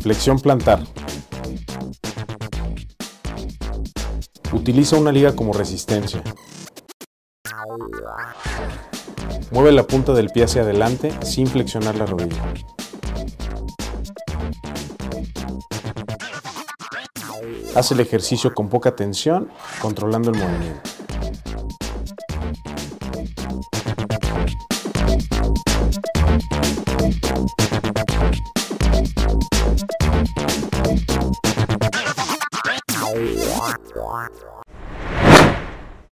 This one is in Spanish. Flexión plantar. Utiliza una liga como resistencia. Mueve la punta del pie hacia adelante sin flexionar la rodilla. Haz el ejercicio con poca tensión, controlando el movimiento. What?